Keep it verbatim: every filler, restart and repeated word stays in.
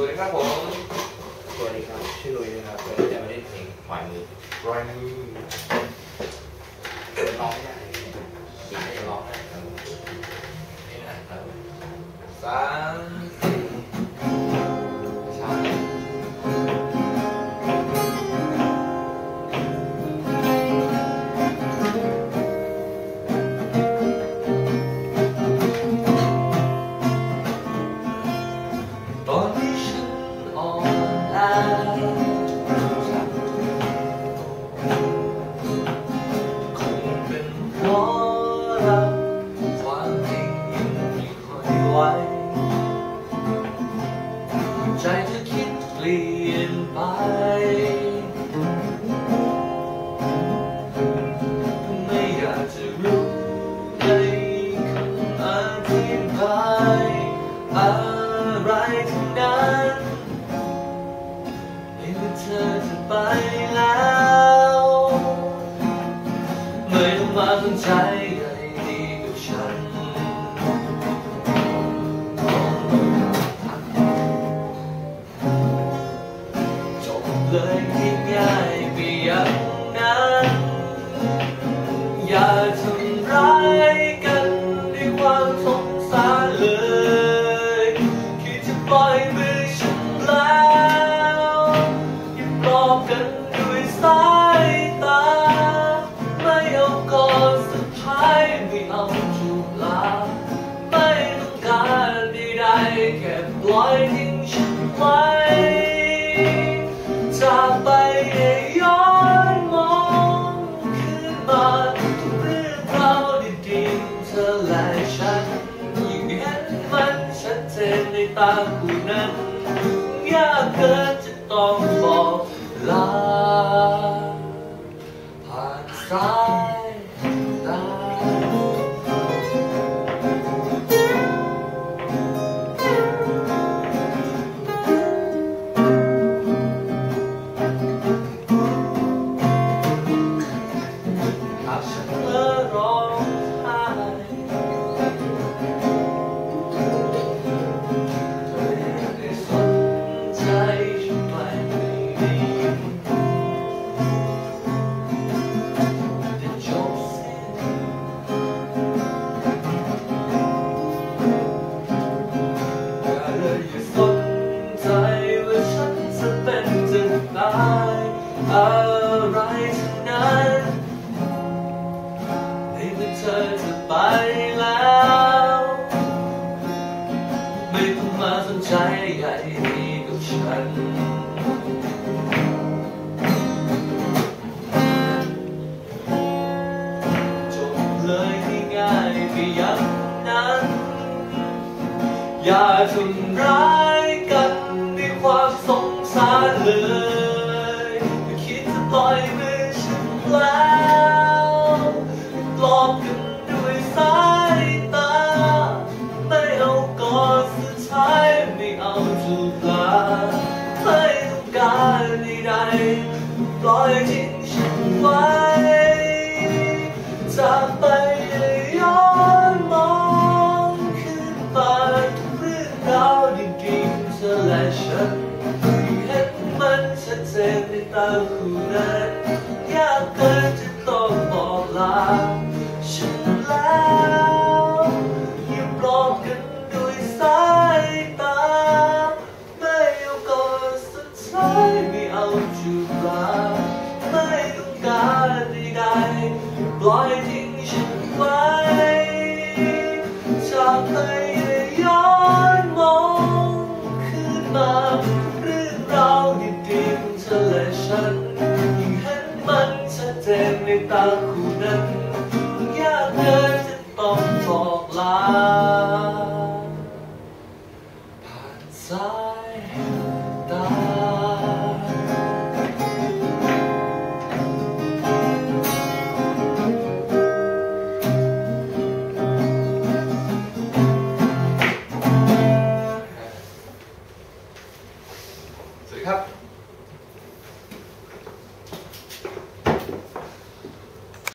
สวัสดีครับผมสวัสดีครับชื่อลุยนะครับเกิดจากประเทศเพลงปล่อยมือปล่อยมือร้องได้ได้ร้องได้ครับสามใจเธอคิดเปลี่ยนไปไม่อยากจะรู้ในคำอธิบายอะไรทั้งนั้นเห็นเธอจะไปแล้วไม่ต้องมาสนใจเลยคิดง่ายไปอย่างนั้นอย่าทำร้ายกันด้วยความสงสารเลยคิดจะปล่อยมือฉันแล้วอย่าปลอบกันด้วยสายตาไม่เอาก่อนสุดท้ายไม่เอาจูบลาไม่ต้องการใดๆแค่ปล่อยทิ้งฉันไว้จากไปให้ย้อนมองคืนมาทุกเรื่องราวดีๆเธอและฉันยิ่งเห็นมันชัดเจนในตาคู่นั้นยากเกินจะต้องบอกลาผ่านสายตาอะไรทั้งนั้นในเมื่อเธอจะไปแล้วไม่ต้องมาสนใจใหญ่ดีกับฉันจบเลยที่ง่ายไปอย่างนั้นอย่าทำร้ายกันด้วยความสงสารเลยปล่อยมือฉันแล้วปลอบกันด้วยสายตาไม่เอากอดสุดท้ายไม่เอาจูบลาไม่ต้องการใดๆปล่อยทิ้งฉันไว้จากไปให้ย้อนมองคืนมาทุกเรื่องราวดีๆเธอและฉันเส้นในตาคู่นั้นอยากเกินจะต้องบอกลาฉันแล้วอย่าปลอบกันด้วยสายตาไม่เอาก่อนสุดท้ายไม่เอาจูบลาไม่ต้องการใดๆปล่อยทิ้งฉันไว้จากไปย้อนมองคืนมาเรื่องราวดีๆและฉันยิ่งเห็นมันชัดเจนในตาคู่นั้น